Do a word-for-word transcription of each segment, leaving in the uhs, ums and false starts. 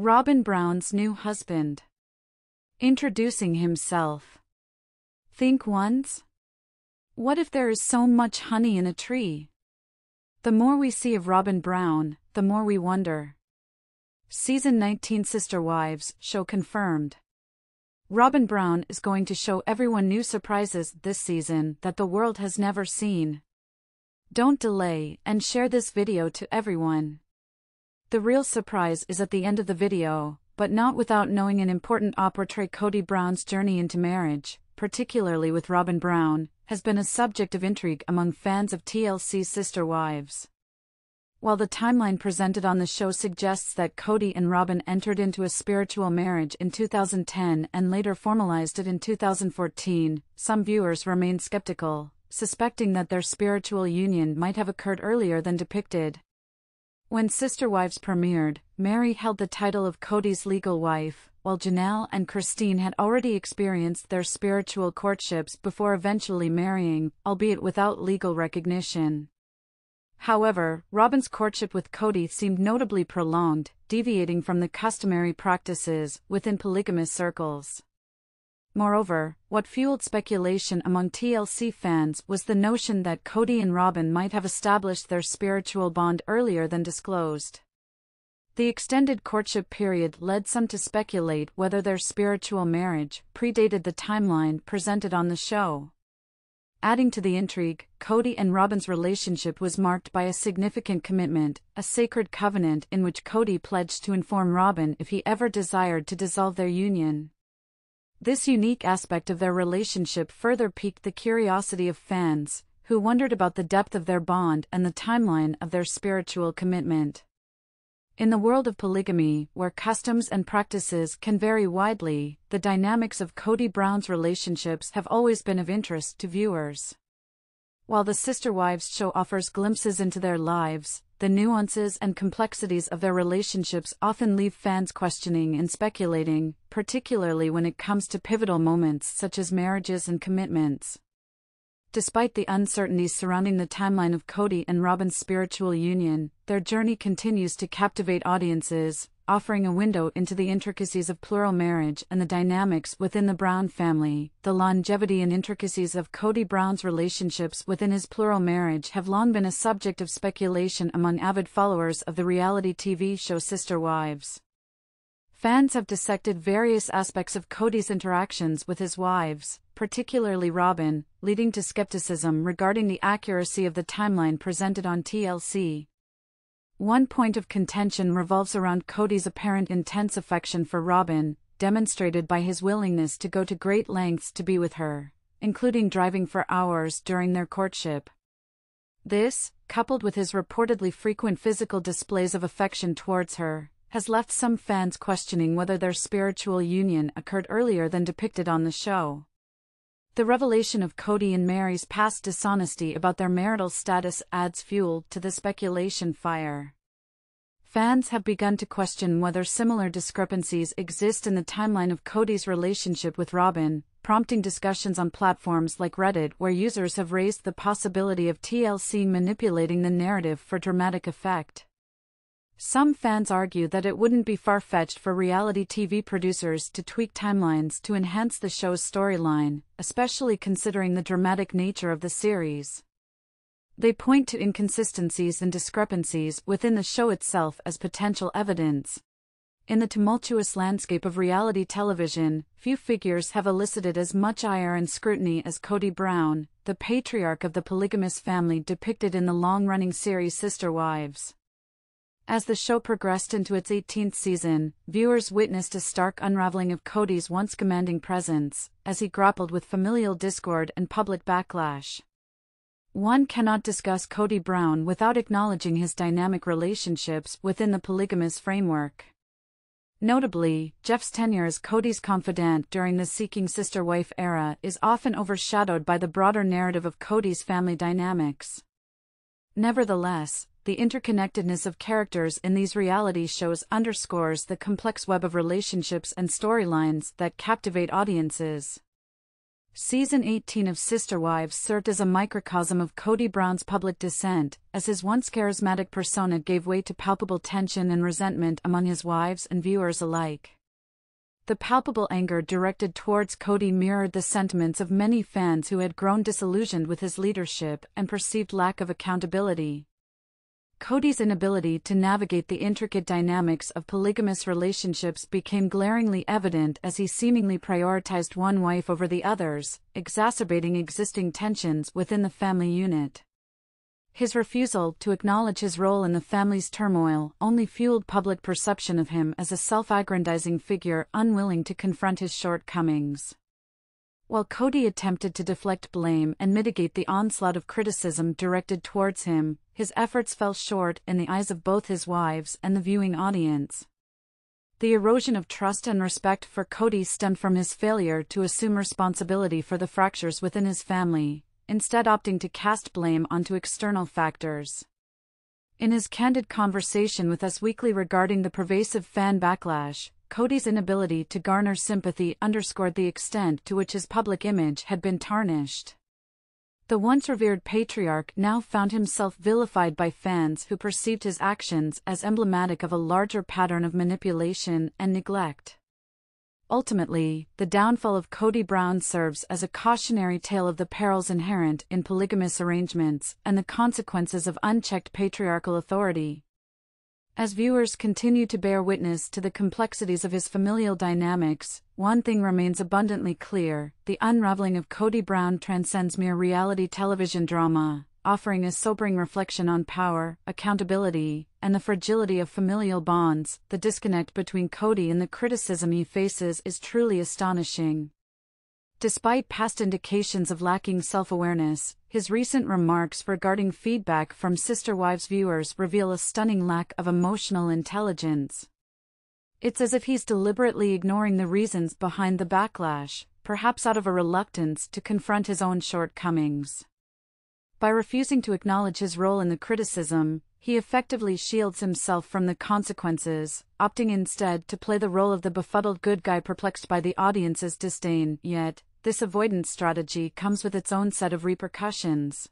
Robyn Brown's new husband. Introducing himself. Think once? What if there is so much honey in a tree? The more we see of Robyn Brown, the more we wonder. Season nineteen Sister Wives show confirmed. Robyn Brown is going to show everyone new surprises this season that the world has never seen. Don't delay and share this video to everyone. The real surprise is at the end of the video, but not without knowing an important operator. Kody Brown's journey into marriage, particularly with Robyn Brown, has been a subject of intrigue among fans of T L C's Sister Wives. While the timeline presented on the show suggests that Kody and Robyn entered into a spiritual marriage in two thousand ten and later formalized it in two thousand fourteen, some viewers remain skeptical, suspecting that their spiritual union might have occurred earlier than depicted. When Sister Wives premiered, Meri held the title of Kody's legal wife, while Janelle and Christine had already experienced their spiritual courtships before eventually marrying, albeit without legal recognition. However, Robyn's courtship with Kody seemed notably prolonged, deviating from the customary practices within polygamous circles. Moreover, what fueled speculation among T L C fans was the notion that Kody and Robyn might have established their spiritual bond earlier than disclosed. The extended courtship period led some to speculate whether their spiritual marriage predated the timeline presented on the show. Adding to the intrigue, Kody and Robyn's relationship was marked by a significant commitment, a sacred covenant in which Kody pledged to inform Robyn if he ever desired to dissolve their union. This unique aspect of their relationship further piqued the curiosity of fans, who wondered about the depth of their bond and the timeline of their spiritual commitment. In the world of polygamy, where customs and practices can vary widely, the dynamics of Kody Brown's relationships have always been of interest to viewers. While the Sister Wives show offers glimpses into their lives, the nuances and complexities of their relationships often leave fans questioning and speculating, particularly when it comes to pivotal moments such as marriages and commitments. Despite the uncertainties surrounding the timeline of Kody and Robyn's spiritual union, their journey continues to captivate audiences, offering a window into the intricacies of plural marriage and the dynamics within the Brown family. The longevity and intricacies of Kody Brown's relationships within his plural marriage have long been a subject of speculation among avid followers of the reality T V show Sister Wives. Fans have dissected various aspects of Kody's interactions with his wives, particularly Robyn, leading to skepticism regarding the accuracy of the timeline presented on T L C. One point of contention revolves around Kody's apparent intense affection for Robyn, demonstrated by his willingness to go to great lengths to be with her, including driving for hours during their courtship. This, coupled with his reportedly frequent physical displays of affection towards her, has left some fans questioning whether their spiritual union occurred earlier than depicted on the show. The revelation of Kody and Meri's past dishonesty about their marital status adds fuel to the speculation fire. Fans have begun to question whether similar discrepancies exist in the timeline of Kody's relationship with Robyn, prompting discussions on platforms like Reddit, where users have raised the possibility of T L C manipulating the narrative for dramatic effect. Some fans argue that it wouldn't be far-fetched for reality T V producers to tweak timelines to enhance the show's storyline, especially considering the dramatic nature of the series. They point to inconsistencies and discrepancies within the show itself as potential evidence. In the tumultuous landscape of reality television, few figures have elicited as much ire and scrutiny as Kody Brown, the patriarch of the polygamous family depicted in the long-running series Sister Wives. As the show progressed into its eighteenth season, viewers witnessed a stark unraveling of Kody's once commanding presence, as he grappled with familial discord and public backlash. One cannot discuss Kody Brown without acknowledging his dynamic relationships within the polygamous framework. Notably, Jeff's tenure as Kody's confidant during the Seeking Sister Wife era is often overshadowed by the broader narrative of Kody's family dynamics. Nevertheless, the interconnectedness of characters in these reality shows underscores the complex web of relationships and storylines that captivate audiences. Season eighteen of Sister Wives served as a microcosm of Kody Brown's public dissent, as his once charismatic persona gave way to palpable tension and resentment among his wives and viewers alike. The palpable anger directed towards Kody mirrored the sentiments of many fans who had grown disillusioned with his leadership and perceived lack of accountability. Kody's inability to navigate the intricate dynamics of polygamous relationships became glaringly evident as he seemingly prioritized one wife over the others, exacerbating existing tensions within the family unit. His refusal to acknowledge his role in the family's turmoil only fueled public perception of him as a self-aggrandizing figure unwilling to confront his shortcomings. While Kody attempted to deflect blame and mitigate the onslaught of criticism directed towards him, his efforts fell short in the eyes of both his wives and the viewing audience. The erosion of trust and respect for Kody stemmed from his failure to assume responsibility for the fractures within his family, instead opting to cast blame onto external factors. In his candid conversation with Us Weekly regarding the pervasive fan backlash, Kody's inability to garner sympathy underscored the extent to which his public image had been tarnished. The once revered patriarch now found himself vilified by fans who perceived his actions as emblematic of a larger pattern of manipulation and neglect. Ultimately, the downfall of Kody Brown serves as a cautionary tale of the perils inherent in polygamous arrangements and the consequences of unchecked patriarchal authority. As viewers continue to bear witness to the complexities of his familial dynamics, one thing remains abundantly clear: the unraveling of Kody Brown transcends mere reality television drama, offering a sobering reflection on power, accountability, and the fragility of familial bonds. The disconnect between Kody and the criticism he faces is truly astonishing. Despite past indications of lacking self-awareness, his recent remarks regarding feedback from Sister Wives viewers reveal a stunning lack of emotional intelligence. It's as if he's deliberately ignoring the reasons behind the backlash, perhaps out of a reluctance to confront his own shortcomings. By refusing to acknowledge his role in the criticism, he effectively shields himself from the consequences, opting instead to play the role of the befuddled good guy perplexed by the audience's disdain. Yet, this avoidance strategy comes with its own set of repercussions.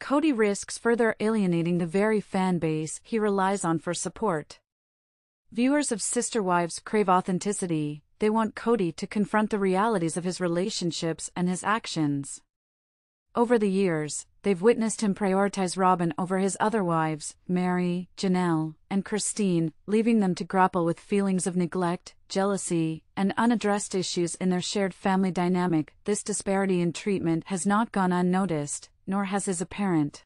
Kody risks further alienating the very fan base he relies on for support. Viewers of Sister Wives crave authenticity. They want Kody to confront the realities of his relationships and his actions. Over the years, they've witnessed him prioritize Robyn over his other wives, Meri, Janelle, and Christine, leaving them to grapple with feelings of neglect, jealousy, and unaddressed issues in their shared family dynamic. This disparity in treatment has not gone unnoticed, nor has his apparent